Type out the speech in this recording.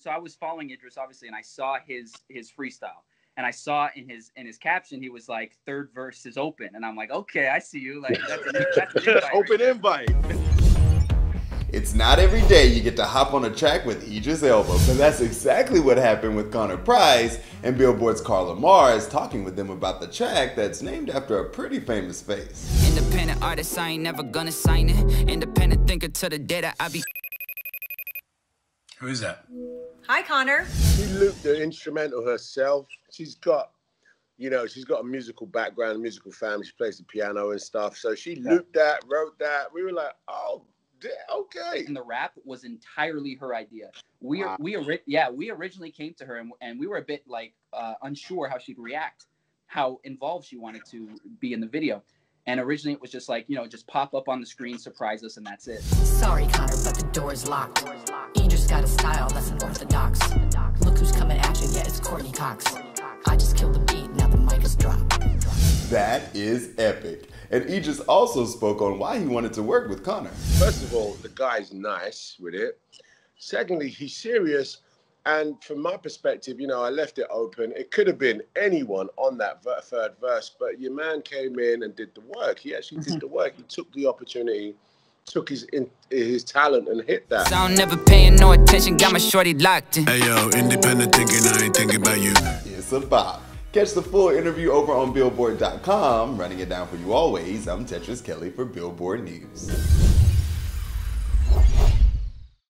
so I was following Idris, obviously, and I saw his freestyle. And I saw in his caption, he was like, third verse is open. And I'm like, okay, I see you. Like, that's an invite. Open right invite. It's not every day you get to hop on a track with Idris Elba, but that's exactly what happened with Connor Price and Billboard's Carla Mars talking with them about the track that's named after a pretty famous face. Independent artist, I ain't never gonna sign it. Independent thinker to the day that I be. Who is that? Hi, Connor. She looped the instrumental herself. She's got, you know, she's got a musical background, a musical family. She plays the piano and stuff. So she looped that, wrote that. We were like, oh, okay. And the rap was entirely her idea. We originally came to her and we were a bit like unsure how she'd react, how involved she wanted to be in the video. And originally it was just like, you know, just pop up on the screen, surprise us, and that's it. Sorry, Connor, but the door's locked. Got a style that's an orthodox. Look who's coming at you, yeah, it's Courteney Cox. I just killed the beat, now the mic is dropped. That is epic. And Idris also spoke on why he wanted to work with Connor. First of all, the guy's nice with it. Secondly, he's serious. And from my perspective, you know, I left it open. It could have been anyone on that third verse, but your man came in and did the work. He actually did the work. He took the opportunity, took his talent and hit that. I'm never paying no attention, got my shorty locked in. Hey yo, independent thinking, I ain't thinking about you. It's a bop. Catch the full interview over on Billboard.com. Running it down for you always, I'm Tetris Kelly for Billboard News.